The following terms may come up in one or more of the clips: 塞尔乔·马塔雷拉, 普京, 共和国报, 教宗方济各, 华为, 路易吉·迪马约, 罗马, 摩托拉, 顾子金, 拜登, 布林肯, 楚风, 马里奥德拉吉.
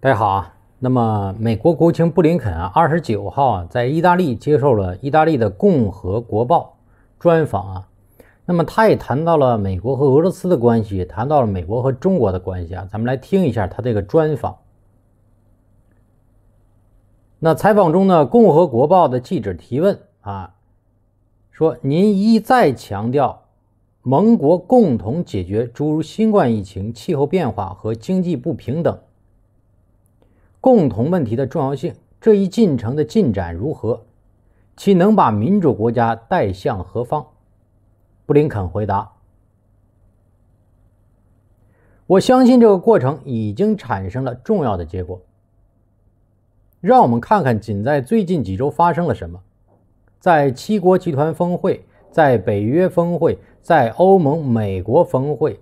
大家好啊，那么美国国务卿布林肯啊，29号在意大利接受了意大利的《共和国报》专访啊。那么他也谈到了美国和俄罗斯的关系，谈到了美国和中国的关系啊。咱们来听一下他这个专访。那采访中呢，《共和国报》的记者提问啊，说：“您一再强调盟国共同解决诸如新冠疫情、气候变化和经济不平等。” 共同问题的重要性，这一进程的进展如何？其能把民主国家带向何方？布林肯回答：“我相信这个过程已经产生了重要的结果。让我们看看仅在最近几周发生了什么，在七国集团峰会、在北约峰会、在欧盟、美国峰会。”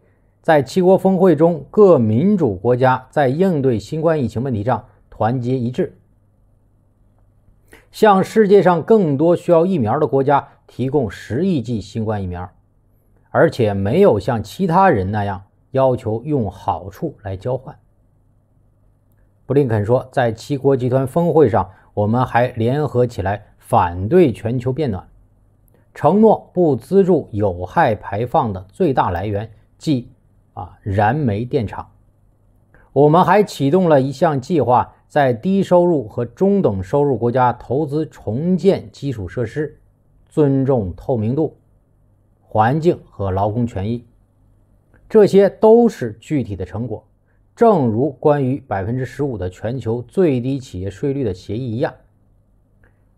在七国峰会中，各民主国家在应对新冠疫情问题上团结一致，向世界上更多需要疫苗的国家提供10亿剂新冠疫苗，而且没有像其他人那样要求用好处来交换。布林肯说，在七国集团峰会上，我们还联合起来反对全球变暖，承诺不资助有害排放的最大来源，即 燃煤电厂，我们还启动了一项计划，在低收入和中等收入国家投资重建基础设施，尊重透明度、环境和劳工权益，这些都是具体的成果。正如关于15%的全球最低企业税率的协议一样，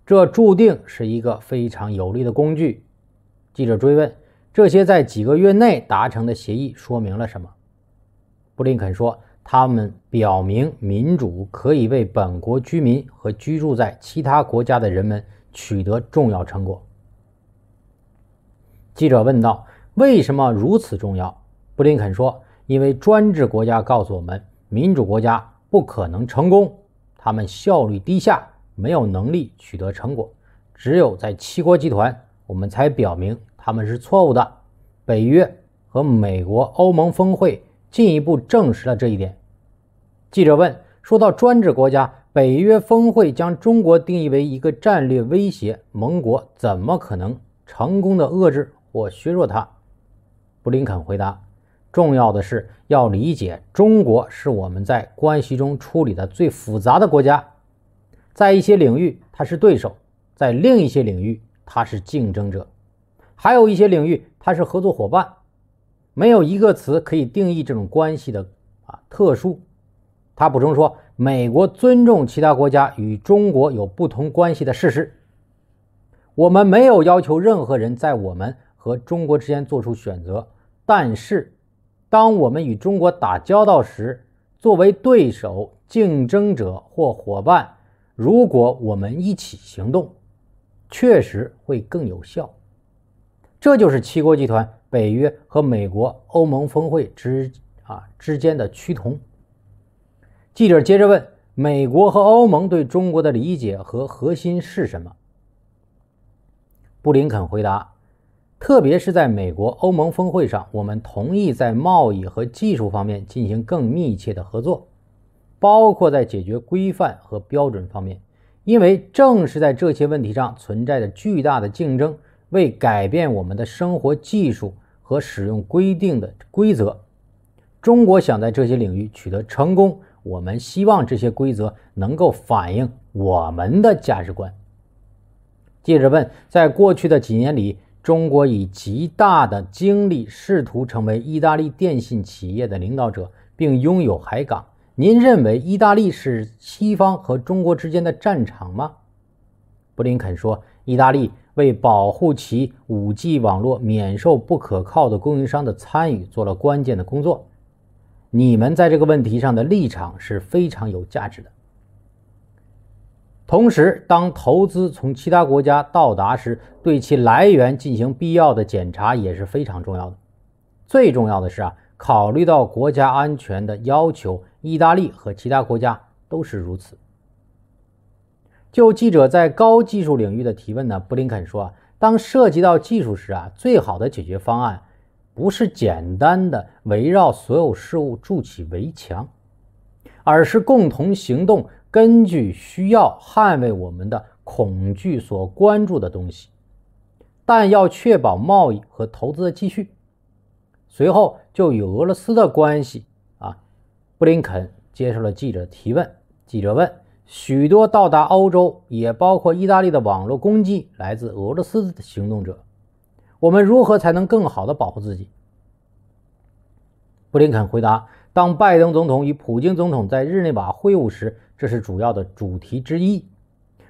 这注定是一个非常有力的工具。记者追问。 这些在几个月内达成的协议说明了什么？布林肯说，他们表明民主可以为本国居民和居住在其他国家的人们取得重要成果。记者问道：“为什么如此重要？”布林肯说：“因为专制国家告诉我们，民主国家不可能成功，他们效率低下，没有能力取得成果。只有在七国集团，我们才表明。” 他们是错误的。北约和美国、欧盟峰会进一步证实了这一点。记者问：“说到专制国家，北约峰会将中国定义为一个战略威胁，盟国怎么可能成功地遏制或削弱它？”布林肯回答：“重要的是要理解，中国是我们在关系中处理的最复杂的国家，在一些领域它是对手，在另一些领域它是竞争者。” 还有一些领域，它是合作伙伴，没有一个词可以定义这种关系的特殊。他补充说，美国尊重其他国家与中国有不同关系的事实。我们没有要求任何人在我们和中国之间做出选择，但是，当我们与中国打交道时，作为对手、竞争者或伙伴，如果我们一起行动，确实会更有效。 这就是七国集团、北约和美国、欧盟峰会之间的趋同。记者接着问：“美国和欧盟对中国的理解和核心是什么？”布林肯回答：“特别是在美国、欧盟峰会上，我们同意在贸易和技术方面进行更密切的合作，包括在解决规范和标准方面，因为正是在这些问题上存在着巨大的竞争。” 为改变我们的生活技术和使用规定的规则，中国想在这些领域取得成功。我们希望这些规则能够反映我们的价值观。记者问：“在过去的几年里，中国以极大的精力试图成为意大利电信企业的领导者，并拥有海港。您认为意大利是西方和中国之间的战场吗？”布林肯说：“意大利。” 为保护其 5G 网络免受不可靠的供应商的参与做了关键的工作。你们在这个问题上的立场是非常有价值的。同时，当投资从其他国家到达时，对其来源进行必要的检查也是非常重要的。最重要的是考虑到国家安全的要求，意大利和其他国家都是如此。 就记者在高技术领域的提问呢，布林肯说当涉及到技术时最好的解决方案不是简单的围绕所有事物筑起围墙，而是共同行动，根据需要捍卫我们的恐惧所关注的东西，但要确保贸易和投资的继续。随后就有俄罗斯的关系布林肯接受了记者提问，记者问：许多到达欧洲，也包括意大利的网络攻击来自俄罗斯的行动者，我们如何才能更好地保护自己？布林肯回答：当拜登总统与普京总统在日内瓦会晤时，这是主要的主题之一。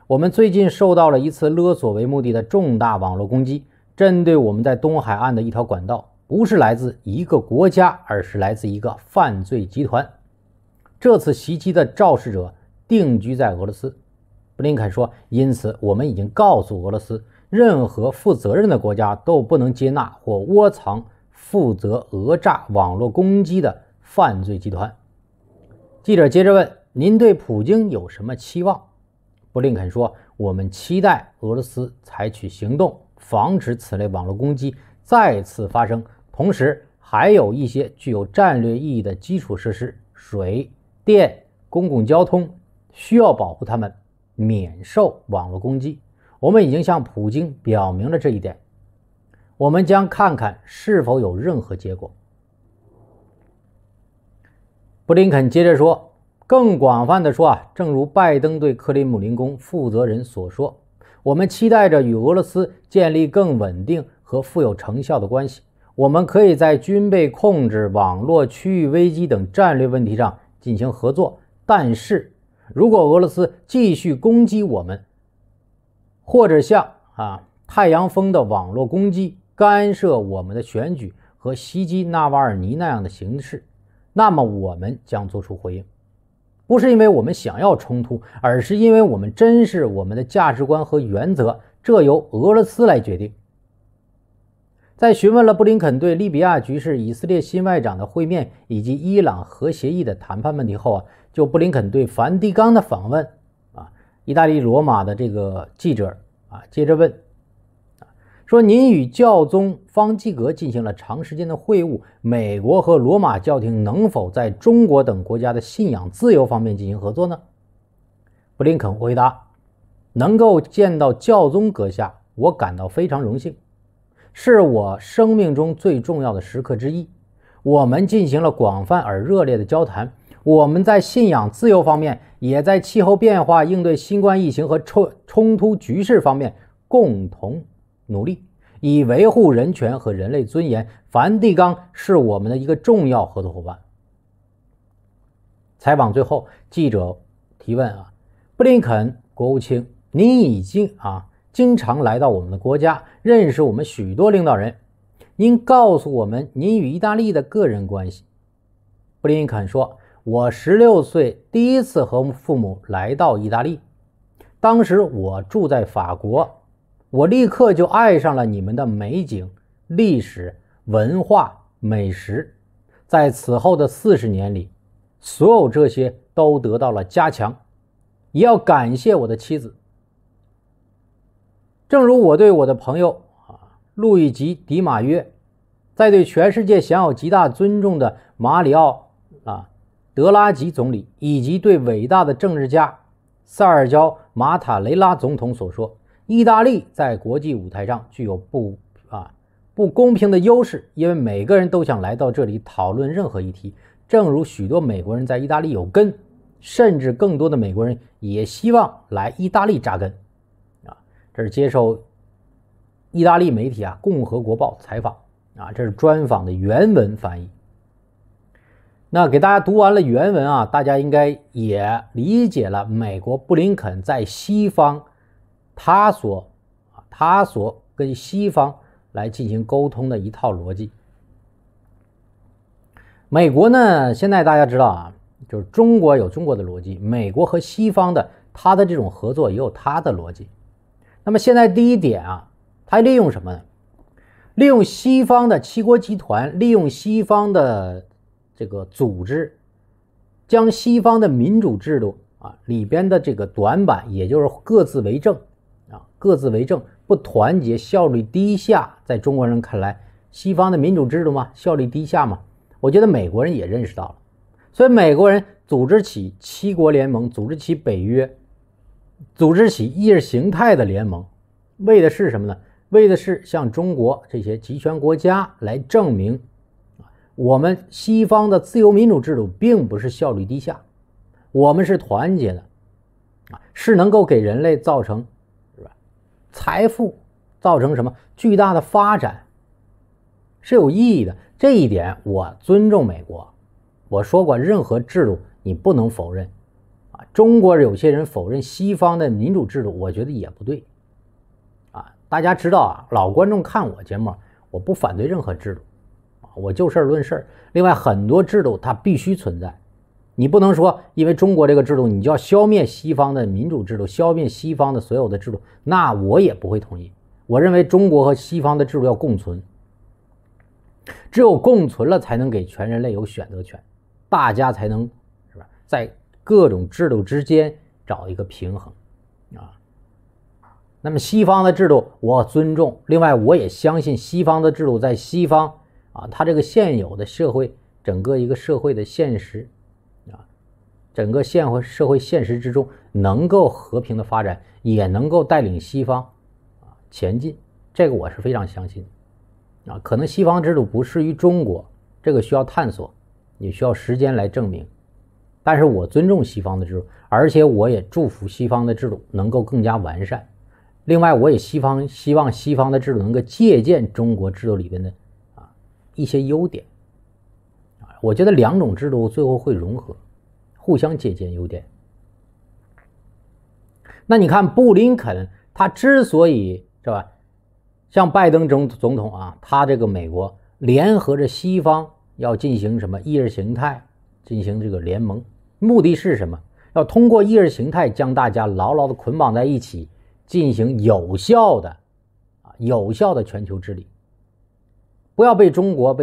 我们最近受到了一次勒索为目的的重大网络攻击，针对我们在东海岸的一条管道，不是来自一个国家，而是来自一个犯罪集团。这次袭击的肇事者定居在俄罗斯。布林肯说，因此我们已经告诉俄罗斯，任何负责任的国家都不能接纳或窝藏负责讹诈网络攻击的犯罪集团。记者接着问，您对普京有什么期望？布林肯说，我们期待俄罗斯采取行动，防止此类网络攻击再次发生，同时还有一些具有战略意义的基础设施，水、电、公共交通，需要保护他们免受网络攻击。我们已经向普京表明了这一点，我们将看看是否有任何结果。布林肯接着说，更广泛的说正如拜登对克里姆林宫负责人所说，我们期待着与俄罗斯建立更稳定和富有成效的关系。我们可以在军备控制、网络、区域危机等战略问题上进行合作，但是如果俄罗斯继续攻击我们，或者像太阳风的网络攻击干涉我们的选举和袭击纳瓦尔尼那样的形式，那么我们将做出回应。不是因为我们想要冲突，而是因为我们珍视我们的价值观和原则，这由俄罗斯来决定。在询问了布林肯对利比亚局势、以色列新外长的会面以及伊朗核协议的谈判问题后就布林肯对梵蒂冈的访问意大利罗马的这个记者接着问说，您与教宗方济各进行了长时间的会晤，美国和罗马教廷能否在中国等国家的信仰自由方面进行合作呢？布林肯回答，能够见到教宗阁下，我感到非常荣幸，是我生命中最重要的时刻之一。我们进行了广泛而热烈的交谈，我们在信仰自由方面，也在气候变化、应对新冠疫情和冲突局势方面共同努力，以维护人权和人类尊严。梵蒂冈是我们的一个重要合作伙伴。采访最后，记者提问布林肯国务卿，您已经经常来到我们的国家，认识我们许多领导人，您告诉我们您与意大利的个人关系。布林肯说，我16岁第一次和父母来到意大利，当时我住在法国，我立刻就爱上了你们的美景、历史、文化、美食。在此后的40年里，所有这些都得到了加强，也要感谢我的妻子。正如我对我的朋友路易吉·迪马约，在对全世界享有极大尊重的马里奥德拉吉总理，以及对伟大的政治家塞尔乔·马塔雷拉总统所说，意大利在国际舞台上具有不公平的优势，因为每个人都想来到这里讨论任何议题。正如许多美国人在意大利有根，甚至更多的美国人也希望来意大利扎根。这是接受意大利媒体《共和国报》采访这是专访的原文翻译。那给大家读完了原文大家应该也理解了美国布林肯在西方他所跟西方来进行沟通的一套逻辑。美国呢，现在大家知道就是中国有中国的逻辑，美国和西方的他的这种合作也有他的逻辑。那么现在第一点他利用什么呢？利用西方的七国集团，利用西方的这个组织，将西方的民主制度里边的这个短板，也就是各自为政各自为政，不团结，效率低下。在中国人看来，西方的民主制度嘛，效率低下嘛，我觉得美国人也认识到了，所以美国人组织起七国联盟，组织起北约，组织起意识形态的联盟，为的是什么呢？为的是向中国这些集权国家来证明，我们西方的自由民主制度并不是效率低下，我们是团结的，是能够给人类造成财富，造成什么巨大的发展，是有意义的。这一点我尊重美国，我说过任何制度你不能否认啊。中国有些人否认西方的民主制度，我觉得也不对啊。大家知道啊，老观众看我节目，我不反对任何制度啊，我就事论事。另外很多制度它必须存在，你不能说因为中国这个制度你就要消灭西方的民主制度，消灭西方的所有的制度，那我也不会同意。我认为中国和西方的制度要共存，只有共存了才能给全人类有选择权，大家才能是吧，在各种制度之间找一个平衡啊。那么西方的制度我尊重，另外我也相信西方的制度在西方啊，它这个现有的社会，整个一个社会的现实啊，整个社会现实之中能够和平的发展，也能够带领西方啊前进，这个我是非常相信的。啊，可能西方制度不适于中国，这个需要探索，也需要时间来证明。但是我尊重西方的制度，而且我也祝福西方的制度能够更加完善。另外，我也希望西方的制度能够借鉴中国制度里边的啊一些优点。我觉得两种制度最后会融合，互相借鉴优点。那你看布林肯，他之所以是吧？像拜登总统啊，他这个美国联合着西方要进行什么意识形态，进行这个联盟，目的是什么？要通过意识形态将大家牢牢的捆绑在一起，进行有效的全球治理。不要被中国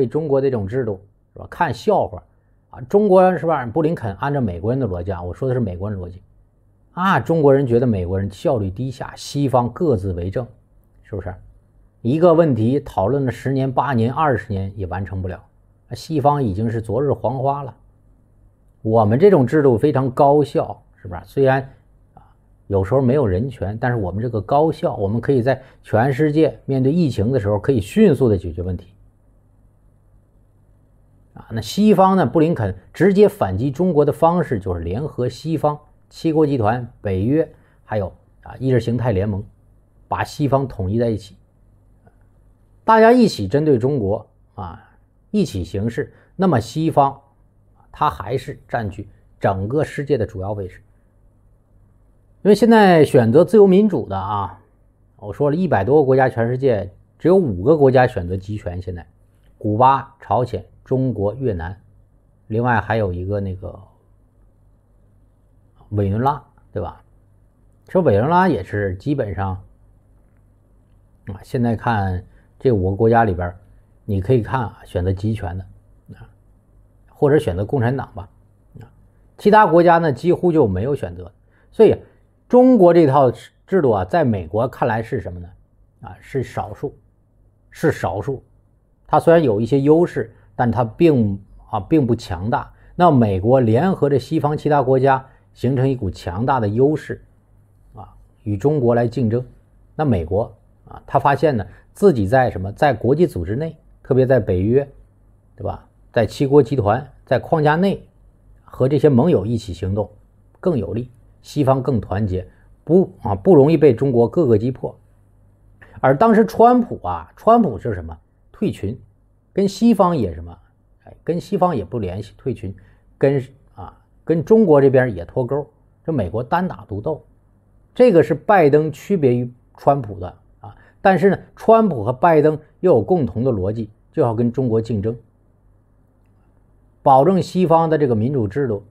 这种制度是吧看笑话啊！中国人是吧？布林肯按照美国人的逻辑啊，我说的是美国人逻辑啊，中国人觉得美国人效率低下，西方各自为政，是不是？一个问题讨论了10年、8年、20年也完成不了，西方已经是昨日黄花了。我们这种制度非常高效，是吧？虽然有时候没有人权，但是我们这个高效，我们可以在全世界面对疫情的时候可以迅速的解决问题。啊，那西方呢？布林肯直接反击中国的方式就是联合西方七国集团、北约，还有意识形态联盟，把西方统一在一起。大家一起针对中国啊，一起行事，那么西方它还是占据整个世界的主要位置。因为现在选择自由民主的啊，我说了100多个国家，全世界只有5个国家选择集权，现在古巴、朝鲜、中国、越南，另外还有一个那个委内瑞拉，对吧？说委内瑞拉也是基本上啊，现在看这5个国家里边，你可以看啊，选择集权的啊，或者选择共产党吧啊，其他国家呢几乎就没有选择。所以中国这套制度啊，在美国看来是什么呢？啊，是少数。它虽然有一些优势，但它并不强大。那美国联合着西方其他国家，形成一股强大的优势啊，与中国来竞争。那美国啊，他发现呢，自己在国际组织内，特别在北约，对吧？在七国集团在框架内，和这些盟友一起行动更有利，西方更团结，不容易被中国各个击破。而当时川普是什么？退群，跟西方也什么？跟西方也不联系，退群，跟中国这边也脱钩，这美国单打独斗，这个是拜登区别于川普的。但是呢，川普和拜登又有共同的逻辑，就要跟中国竞争，保证西方的这个民主制度，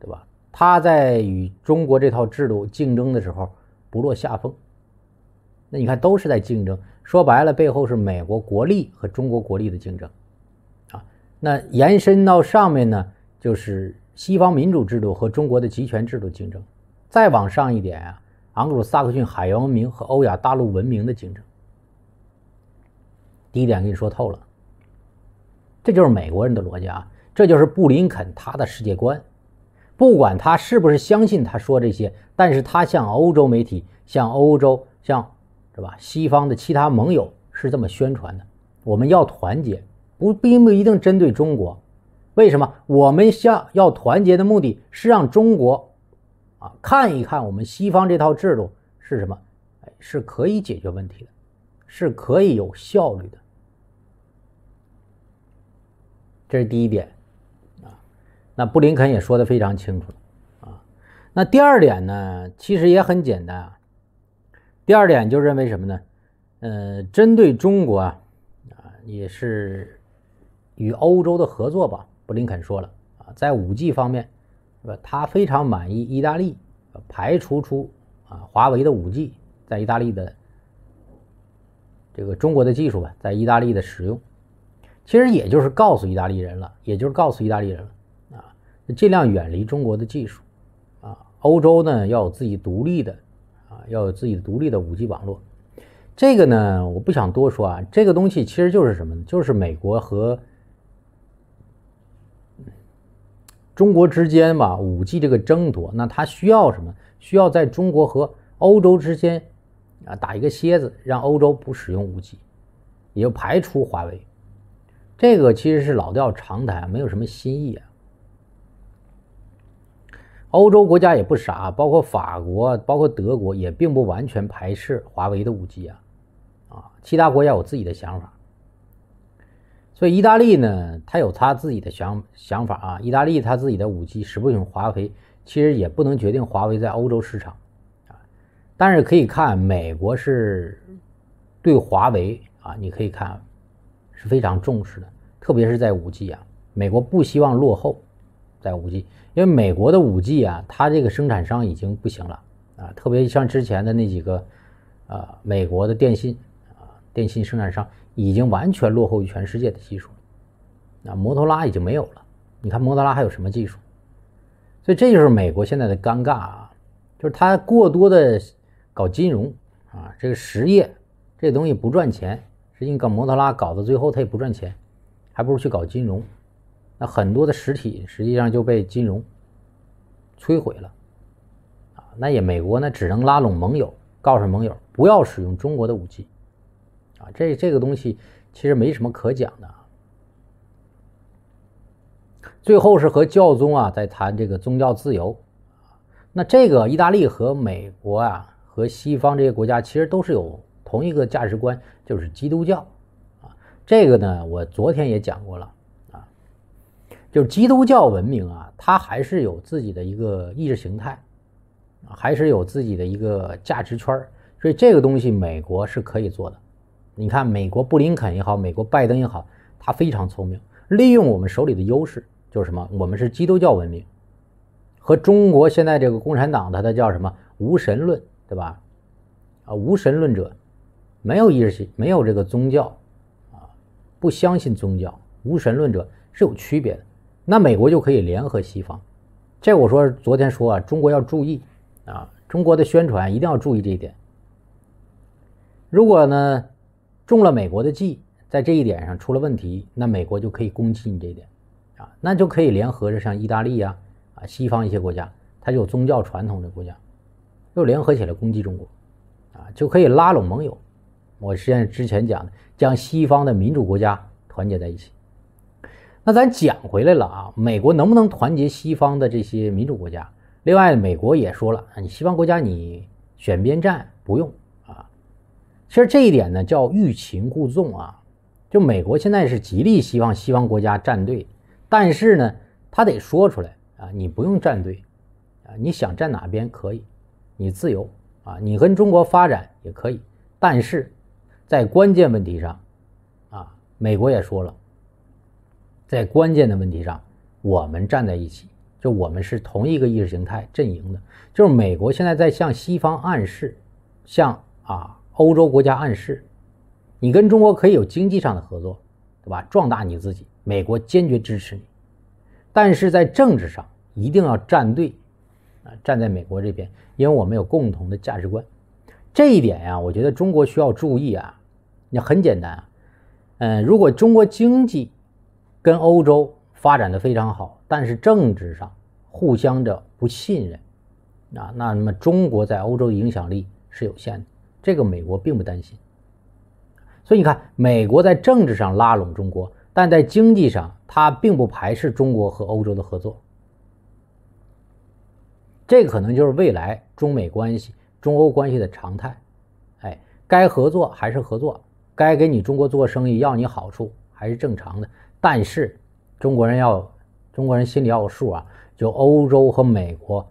对吧？他在与中国这套制度竞争的时候不落下风。那你看，都是在竞争，说白了，背后是美国国力和中国国力的竞争啊。那延伸到上面呢，就是西方民主制度和中国的集权制度竞争，再往上一点啊，昂古萨克逊海洋文明和欧亚大陆文明的竞争。第一点给你说透了，这就是美国人的逻辑啊！这就是布林肯他的世界观。不管他是不是相信他说这些，但是他向欧洲媒体、向欧洲、向西方的其他盟友是这么宣传的：我们要团结，并不一定针对中国。为什么我们要团结的目的是让中国看一看我们西方这套制度是什么，是可以解决问题的，是可以有效率的。这是第一点那布林肯也说得非常清楚那第二点呢，其实也很简单第二点就认为什么呢？针对中国也是与欧洲的合作吧。布林肯说了在 5G 方面，他非常满意意大利排除出华为的 5G 在意大利的这个中国的技术在意大利的使用。其实也就是告诉意大利人了，尽量远离中国的技术欧洲呢要有自己独立的5G 网络。这个呢我不想多说这个东西其实就是什么呢？就是美国和中国之间吧 5G 这个争夺，那它需要什么？需要在中国和欧洲之间打一个楔子，让欧洲不使用 5G， 也就排除华为。这个其实是老调常谈，没有什么新意欧洲国家也不傻，包括法国，包括德国也并不完全排斥华为的 5G 其他国家有自己的想法。所以意大利呢，他有他自己的想法意大利他自己的 5G 使不使用华为，其实也不能决定华为在欧洲市场但是可以看美国是对华为你可以看是非常重视的，特别是在 5G 美国不希望落后在 5G， 因为美国的 5G 它这个生产商已经不行了特别像之前的那几个美国的电信生产商已经完全落后于全世界的技术摩托拉已经没有了，你看摩托拉还有什么技术？所以这就是美国现在的尴尬就是它过多的搞金融这个实业这东西不赚钱，实际上搞摩托拉搞到最后它也不赚钱，还不如去搞金融。那很多的实体实际上就被金融摧毁了那也美国呢只能拉拢盟友，告诉盟友不要使用中国的 5G 这个东西其实没什么可讲的最后是和教宗在谈这个宗教自由那这个意大利和美国和西方这些国家其实都是有同一个价值观，就是基督教这个呢我昨天也讲过了就是基督教文明它还是有自己的一个意识形态还是有自己的一个价值圈，所以这个东西美国是可以做的。你看美国布林肯也好，美国拜登也好，他非常聪明，利用我们手里的优势，就是什么？我们是基督教文明，和中国现在这个共产党它叫什么？无神论，对吧？无神论者，没有意识，没有这个宗教不相信宗教，无神论者是有区别的。那美国就可以联合西方，这我说昨天说中国要注意中国的宣传一定要注意这一点。如果呢中了美国的计，在这一点上出了问题，那美国就可以攻击你这一点那就可以联合着像意大利西方一些国家，它有宗教传统的国家，又联合起来攻击中国就可以拉拢盟友。我实际上之前讲的，将西方的民主国家团结在一起。那咱讲回来了美国能不能团结西方的这些民主国家？另外美国也说了，你西方国家你选边站不用其实这一点呢叫欲擒故纵就美国现在是极力希望西方国家站队，但是呢他得说出来你不用站队你想站哪边可以，你自由你跟中国发展也可以，但是在关键问题上美国也说了，在关键的问题上我们站在一起，就我们是同一个意识形态阵营的。就是美国现在在向西方暗示，向欧洲国家暗示，你跟中国可以有经济上的合作，对吧？壮大你自己，美国坚决支持你，但是在政治上一定要站队站在美国这边，因为我们有共同的价值观。这一点我觉得中国需要注意也很简单如果中国经济跟欧洲发展的非常好，但是政治上互相的不信任啊，那么中国在欧洲影响力是有限的，这个美国并不担心。所以你看，美国在政治上拉拢中国，但在经济上它并不排斥中国和欧洲的合作。这个可能就是未来中美关系、中欧关系的常态。哎，该合作还是合作，该给你中国做生意要你好处还是正常的。但是中国人心里要有数啊，就欧洲和美国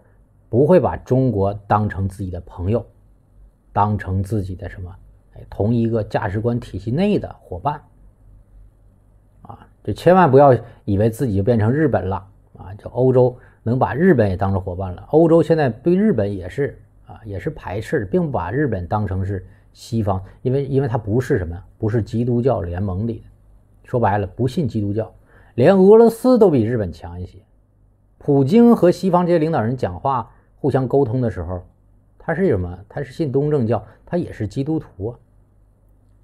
不会把中国当成自己的朋友，当成自己的什么，同一个价值观体系内的伙伴啊，就千万不要以为自己就变成日本了啊，就欧洲能把日本也当成伙伴了。欧洲现在对日本也是啊，也是排斥，并不把日本当成是西方，因为它不是什么，不是基督教联盟里的，说白了不信基督教。连俄罗斯都比日本强一些。普京和西方这些领导人讲话互相沟通的时候，他是什么？他是信东正教，他也是基督徒啊。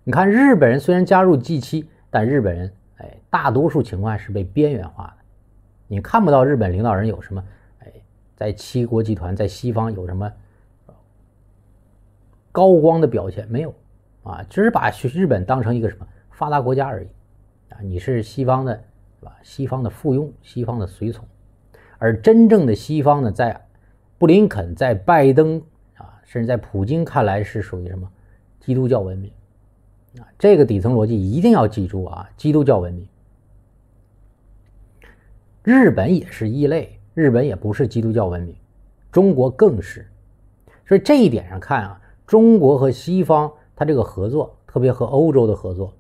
你看日本人虽然加入 G7， 但日本人大多数情况是被边缘化的，你看不到日本领导人有什么在七国集团在西方有什么高光的表现，没有啊，只是把日本当成一个什么发达国家而已啊，你是西方的，西方的附庸，西方的随从。而真正的西方呢，在布林肯、在拜登啊，甚至在普京看来是属于什么基督教文明啊，这个底层逻辑一定要记住啊，基督教文明。日本也是异类，日本也不是基督教文明，中国更是。所以这一点上看啊，中国和西方它这个合作，特别和欧洲的合作，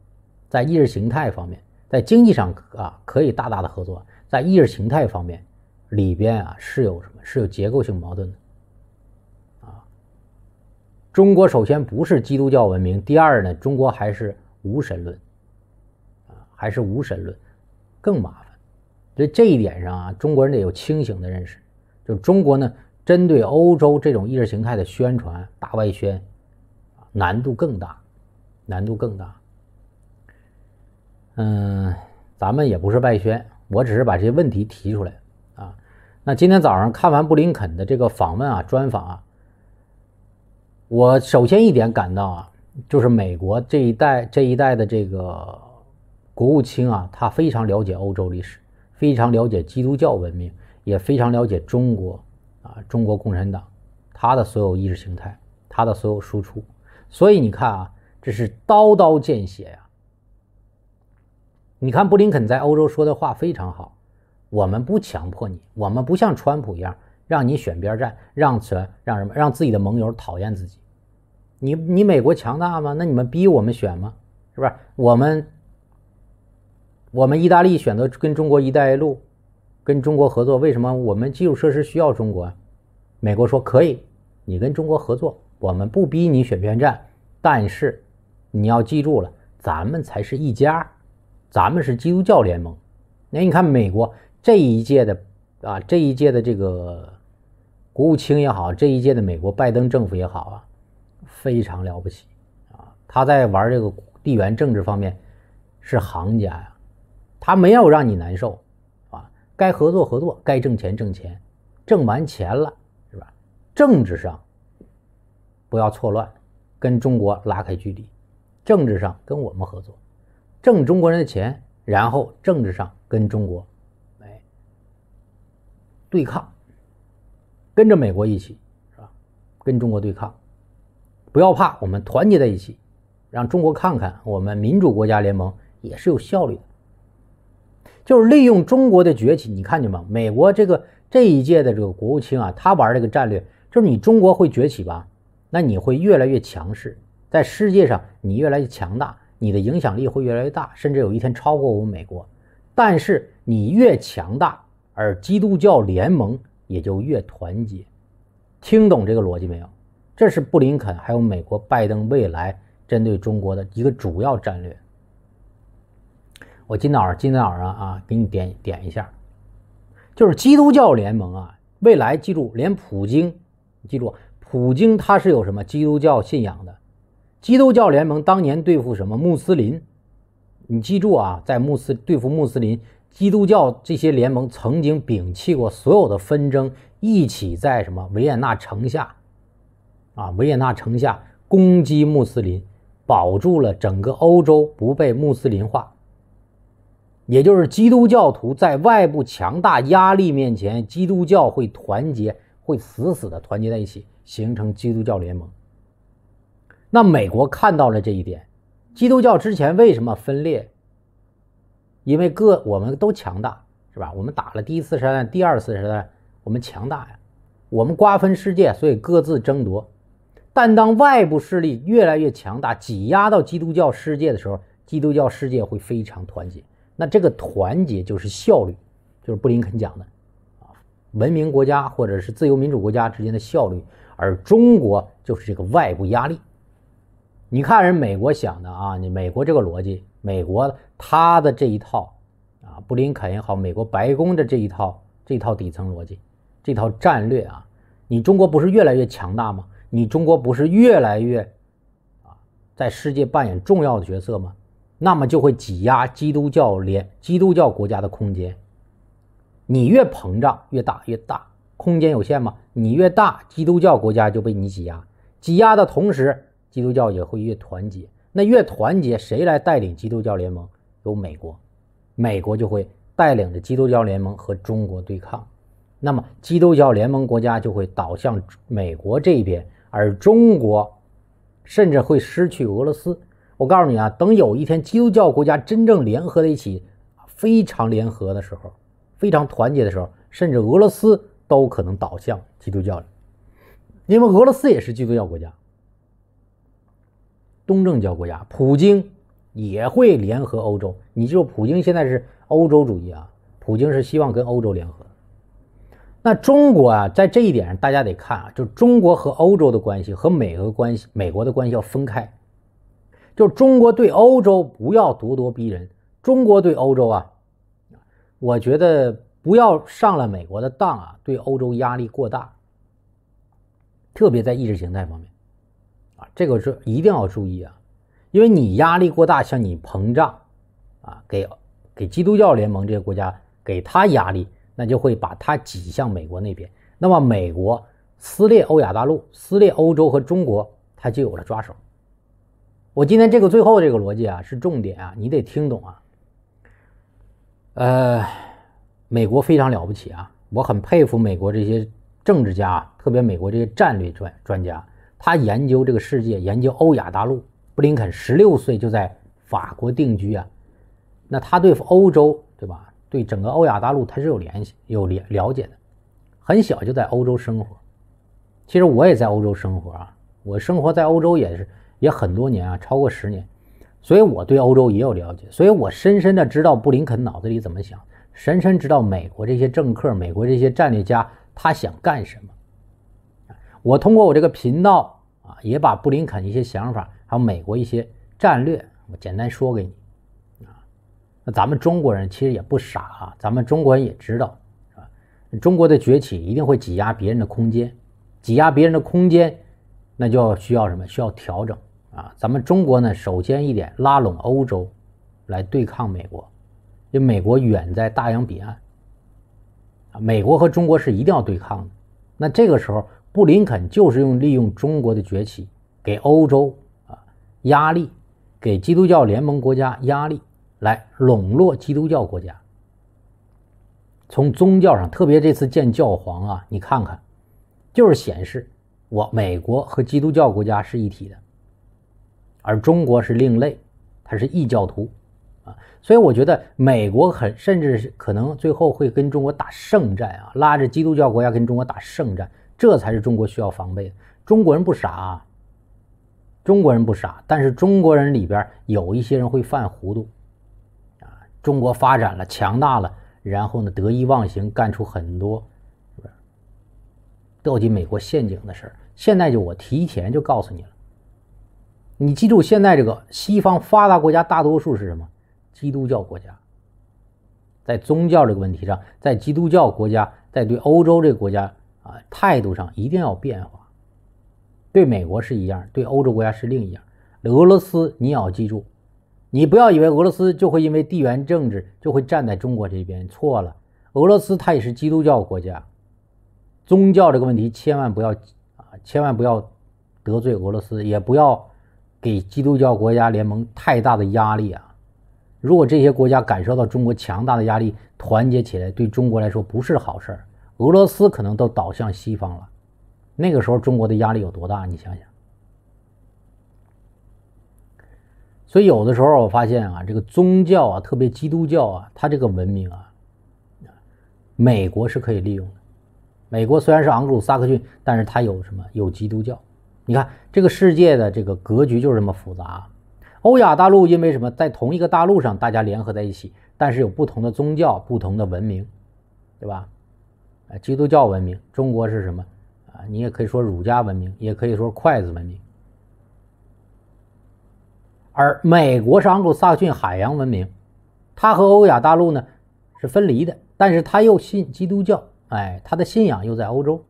在意识形态方面，在经济上啊可以大大的合作，在意识形态方面里边啊是有什么？是有结构性矛盾的。中国首先不是基督教文明，第二呢，中国还是无神论，还是无神论，更麻烦。所以这一点上啊，中国人得有清醒的认识。就中国呢，针对欧洲这种意识形态的宣传、大外宣，难度更大，难度更大。咱们也不是外宣，我只是把这些问题提出来啊。那今天早上看完布林肯的这个访问啊，专访啊。我首先一点感到啊，就是美国这一代的这个国务卿啊，他非常了解欧洲历史，非常了解基督教文明，也非常了解中国啊，中国共产党，他的所有意识形态，他的所有输出。所以你看啊，这是刀刀见血呀。你看布林肯在欧洲说的话非常好，我们不强迫你，我们不像川普一样让你选边站，让自己的盟友讨厌自己。你美国强大吗？那你们逼我们选吗？是不是？我们意大利选择跟中国一带一路，跟中国合作，为什么我们基础设施需要中国？美国说可以，你跟中国合作，我们不逼你选边站，但是你要记住了，咱们才是一家，咱们是基督教联盟。那你看美国这一届的这个国务卿也好，这一届的美国拜登政府也好啊，非常了不起啊！他在玩这个地缘政治方面是行家呀，他没有让你难受啊，该合作合作，该挣钱挣钱，挣完钱了是吧？政治上不要错乱，跟中国拉开距离，政治上跟我们合作，挣中国人的钱，然后政治上跟中国对抗，跟着美国一起是吧？跟中国对抗，不要怕，我们团结在一起，让中国看看我们民主国家联盟也是有效率的。就是利用中国的崛起，你看见吗？美国这一届的这个国务卿啊，他玩这个战略，就是你中国会崛起吧，那你会越来越强势，在世界上你越来越强大，你的影响力会越来越大，甚至有一天超过我们美国。但是你越强大，而基督教联盟也就越团结，听懂这个逻辑没有？这是布林肯还有美国拜登未来针对中国的一个主要战略。我今天早上啊，给你点一下，就是基督教联盟啊，未来记住，连普京，记住，普京他是有什么基督教信仰的。基督教联盟当年对付什么穆斯林，你记住啊，在对付穆斯林，基督教这些联盟曾经摒弃过所有的纷争，一起在什么维也纳城下，维也纳城下攻击穆斯林，保住了整个欧洲不被穆斯林化。也就是基督教徒在外部强大压力面前，基督教会团结，会死死的团结在一起，形成基督教联盟。那美国看到了这一点，基督教之前为什么分裂？因为我们都强大，是吧？我们打了第一次世界大战、第二次世界大战，我们强大呀，我们瓜分世界，所以各自争夺。但当外部势力越来越强大，挤压到基督教世界的时候，基督教世界会非常团结。那这个团结就是效率，就是布林肯讲的文明国家或者是自由民主国家之间的效率，而中国就是这个外部压力。你看人美国想的啊，你美国这个逻辑，美国他的这一套布林肯也好，美国白宫的这一套底层逻辑，这套战略啊，你中国不是越来越强大吗？你中国不是越来越在世界扮演重要的角色吗？那么就会挤压基督教国家的空间。你越膨胀越大越大，空间有限嘛，你越大，基督教国家就被你挤压，挤压的同时，基督教也会越团结。那越团结，谁来带领基督教联盟？有美国，美国就会带领着基督教联盟和中国对抗。那么基督教联盟国家就会倒向美国这边，而中国甚至会失去俄罗斯。我告诉你啊，等有一天基督教国家真正联合在一起，非常联合的时候，非常团结的时候，甚至俄罗斯都可能倒向基督教了，因为俄罗斯也是基督教国家，东正教国家，普京也会联合欧洲。你记住，普京现在是欧洲主义啊，普京是希望跟欧洲联合。那中国啊，在这一点上大家得看啊，就中国和欧洲的关系和美国的关系要分开。就中国对欧洲不要咄咄逼人，中国对欧洲啊，我觉得不要上了美国的当啊，对欧洲压力过大，特别在意识形态方面这个是一定要注意啊，因为你压力过大，像你膨胀给基督教联盟这些国家给他压力，那就会把他挤向美国那边。那么美国撕裂欧亚大陆，撕裂欧洲和中国，他就有了抓手。我今天最后这个逻辑啊是重点啊，你得听懂啊。美国非常了不起啊，我很佩服美国这些政治家啊，特别美国这些战略专家，他研究这个世界，研究欧亚大陆。布林肯16岁就在法国定居啊，那他对欧洲，对吧？对整个欧亚大陆他是有联系、有了解的。很小就在欧洲生活，其实我也在欧洲生活啊，我生活在欧洲也很多年啊，超过10年，所以我对欧洲也有了解，所以我深深的知道布林肯脑子里怎么想，深深知道美国这些政客、美国这些战略家他想干什么。我通过我这个频道啊，也把布林肯一些想法，还有美国一些战略，我简单说给你啊。那咱们中国人其实也不傻啊，咱们中国人也知道啊，中国的崛起一定会挤压别人的空间，挤压别人的空间，那就需要什么？需要调整。咱们中国呢，首先一点，拉拢欧洲来对抗美国，因为美国远在大洋彼岸美国和中国是一定要对抗的。那这个时候布林肯就是利用中国的崛起给欧洲压力，给基督教联盟国家压力，来笼络基督教国家。从宗教上，特别这次见教皇啊，你看看就是显示美国和基督教国家是一体的，而中国是另类，它是异教徒所以我觉得美国甚至可能最后会跟中国打圣战啊，拉着基督教国家跟中国打圣战，这才是中国需要防备的。中国人不傻啊，中国人不傻，但是中国人里边有一些人会犯糊涂中国发展了，强大了，然后呢得意忘形，干出很多掉进美国陷阱的事儿。现在我提前就告诉你了，你记住，现在这个西方发达国家大多数是什么？基督教国家。在宗教这个问题上，在基督教国家，在对欧洲这个国家态度上一定要变化。对美国是一样，对欧洲国家是另一样。俄罗斯你也要记住，你不要以为俄罗斯就会因为地缘政治就会站在中国这边，错了。俄罗斯它也是基督教国家，宗教这个问题千万不要得罪俄罗斯，也不要给基督教国家联盟太大的压力啊。如果这些国家感受到中国强大的压力，团结起来对中国来说不是好事儿。俄罗斯可能都倒向西方了，那个时候中国的压力有多大？你想想。所以有的时候我发现啊，这个宗教啊，特别基督教啊，它这个文明啊，美国是可以利用的。美国虽然是昂格鲁萨克逊，但是它有什么？有基督教。你看这个世界的这个格局就是这么复杂啊。欧亚大陆因为什么？在同一个大陆上大家联合在一起，但是有不同的宗教、不同的文明，对吧？基督教文明，中国是什么？啊，你也可以说儒家文明，也可以说筷子文明。而美国是昂格鲁萨克逊海洋文明，它和欧亚大陆呢是分离的，但是它又信基督教，哎，它的信仰又在欧洲。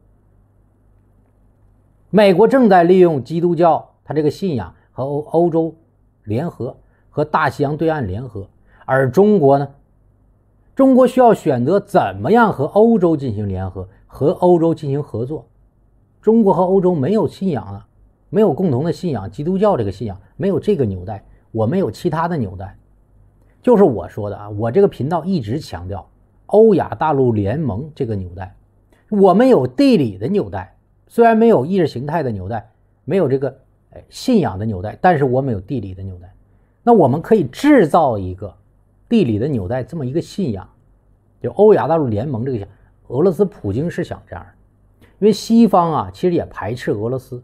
美国正在利用基督教，它这个信仰和欧洲联合，和大西洋对岸联合。而中国呢，中国需要选择怎么样和欧洲进行联合，和欧洲进行合作。中国和欧洲没有信仰了，没有共同的信仰，基督教这个信仰没有这个纽带，我没有其他的纽带。就是我说的啊，我这个频道一直强调欧亚大陆联盟这个纽带。我们有地理的纽带，虽然没有意识形态的纽带，没有这个信仰的纽带，但是我们有地理的纽带。那我们可以制造一个地理的纽带，这么一个信仰，就欧亚大陆联盟这个想，俄罗斯普京是想这样的，因为西方啊其实也排斥俄罗斯，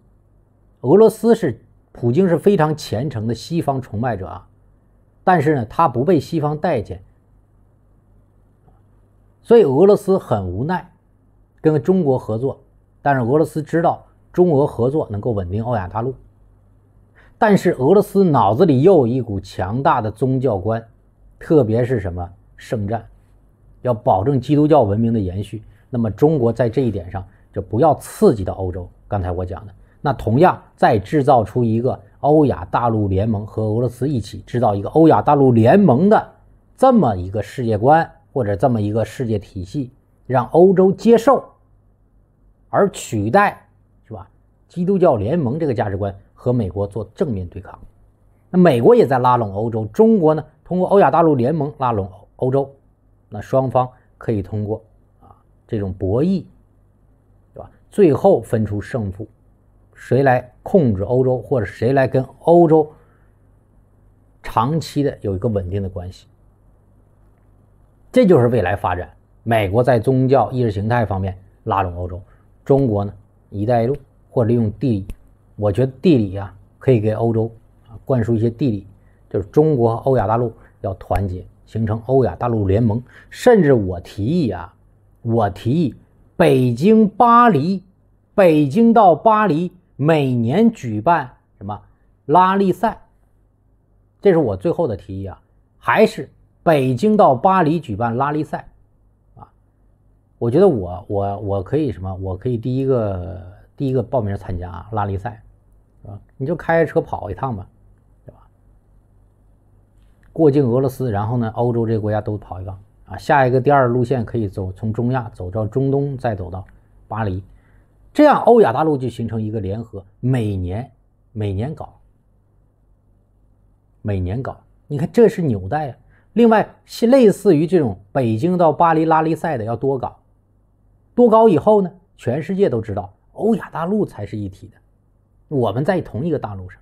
俄罗斯是普京是非常虔诚的西方崇拜者啊，但是呢他不被西方待见，所以俄罗斯很无奈跟中国合作，但是俄罗斯知道中俄合作能够稳定欧亚大陆。但是俄罗斯脑子里又有一股强大的宗教观，特别是什么圣战，要保证基督教文明的延续。那么中国在这一点上就不要刺激到欧洲，刚才我讲的，那同样再制造出一个欧亚大陆联盟，和俄罗斯一起制造一个欧亚大陆联盟的这么一个世界观，或者这么一个世界体系，让欧洲接受，而取代是吧基督教联盟这个价值观，和美国做正面对抗。那美国也在拉拢欧洲，中国呢通过欧亚大陆联盟拉拢欧洲，那双方可以通过这种博弈，对吧？最后分出胜负，谁来控制欧洲，或者谁来跟欧洲长期的有一个稳定的关系。这就是未来发展，美国在宗教意识形态方面拉拢欧洲，中国呢一带一路，或者利用地理。我觉得地理啊可以给欧洲灌输一些地理，就是中国和欧亚大陆要团结，形成欧亚大陆联盟。甚至我提议北京到巴黎每年举办什么拉力赛，这是我最后的提议啊，还是北京到巴黎举办拉力赛啊！我觉得我可以什么？我可以第一个报名参加啊拉力赛。你就开着车跑一趟吧，对吧？过境俄罗斯，然后呢，欧洲这个国家都跑一趟啊。下一个第二路线可以走，从中亚走到中东，再走到巴黎，这样欧亚大陆就形成一个联合，每年搞。你看，这是纽带啊。另外，类似于这种北京到巴黎拉力赛的要多搞以后呢，全世界都知道欧亚大陆才是一体的。我们在同一个大陆上，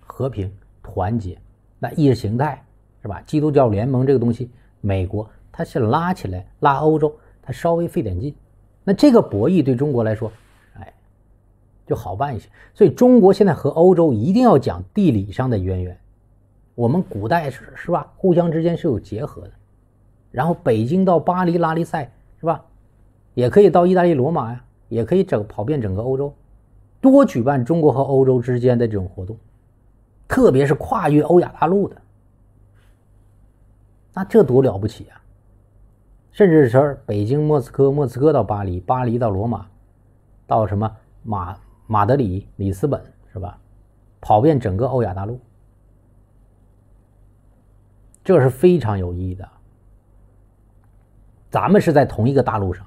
和平团结，那意识形态是吧？基督教联盟这个东西，美国它是拉起来拉欧洲，它稍微费点劲。那这个博弈对中国来说，哎，就好办一些。所以中国现在和欧洲一定要讲地理上的渊源。我们古代是吧，互相之间是有结合的。然后北京到巴黎拉力赛是吧，也可以到意大利罗马呀。也可以跑遍整个欧洲，多举办中国和欧洲之间的这种活动，特别是跨越欧亚大陆的，那这多了不起啊！甚至是北京莫斯科，莫斯科到巴黎，巴黎到罗马，到什么马德里、里斯本是吧？跑遍整个欧亚大陆。这个是非常有意义的。咱们是在同一个大陆上，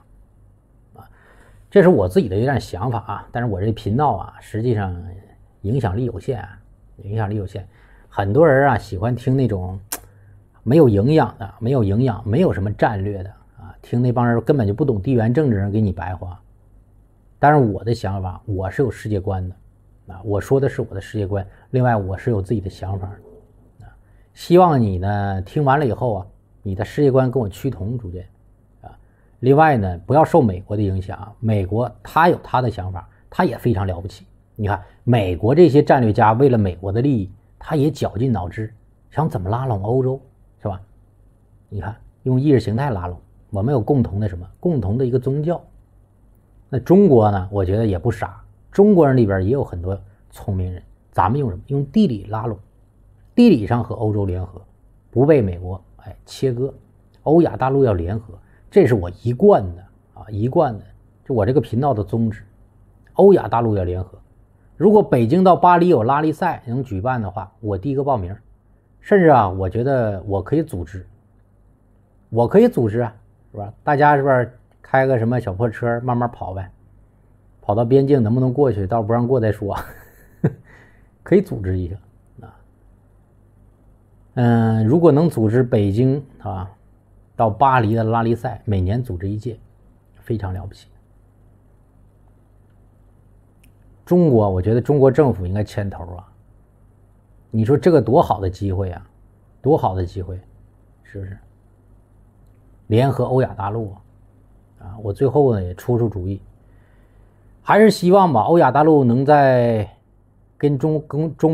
啊，这是我自己的一点想法啊。但是我这频道啊，实际上影响力有限啊，影响力有限。很多人啊喜欢听那种没有营养的、没有营养、没有什么战略的啊，听那帮人根本就不懂地缘政治人给你白话。但是我的想法，我是有世界观的。 啊，我说的是我的世界观，另外我是有自己的想法的，啊，希望你呢听完了以后啊，你的世界观跟我趋同逐渐，啊，另外呢不要受美国的影响啊，美国他有他的想法，他也非常了不起。你看美国这些战略家为了美国的利益，他也绞尽脑汁想怎么拉拢欧洲，是吧？你看用意识形态拉拢，我们有共同的什么？共同的一个宗教。那中国呢，我觉得也不傻。 中国人里边也有很多聪明人，咱们用什么？用地理拉拢，地理上和欧洲联合，不被美国哎切割，欧亚大陆要联合，这是我一贯的啊，一贯的，就我这个频道的宗旨，欧亚大陆要联合。如果北京到巴黎有拉力赛能举办的话，我第一个报名，甚至啊，我觉得我可以组织，我可以组织啊，是吧？大家是不是开个什么小破车慢慢跑呗？ 跑到边境能不能过去？到不让过再说，可以组织一下啊。如果能组织北京啊到巴黎的拉力赛，每年组织一届，非常了不起。中国，我觉得中国政府应该牵头啊。你说这个多好的机会啊，多好的机会，是不是？联合欧亚大陆啊，我最后呢也出主意。 还是希望吧，欧亚大陆能在跟中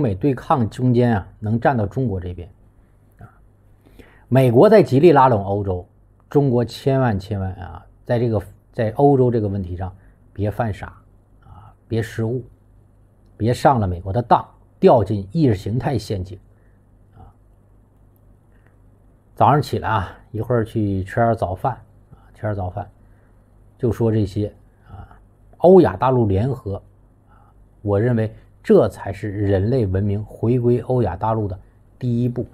美对抗中间啊，能站到中国这边啊。美国在极力拉拢欧洲，中国千万啊，在欧洲这个问题上别犯傻啊，别失误，别上了美国的当，掉进意识形态陷阱啊。早上起来啊，一会儿去吃点早饭啊，吃点早饭，就说这些。 欧亚大陆联合，我认为这才是人类文明回归欧亚大陆的第一步。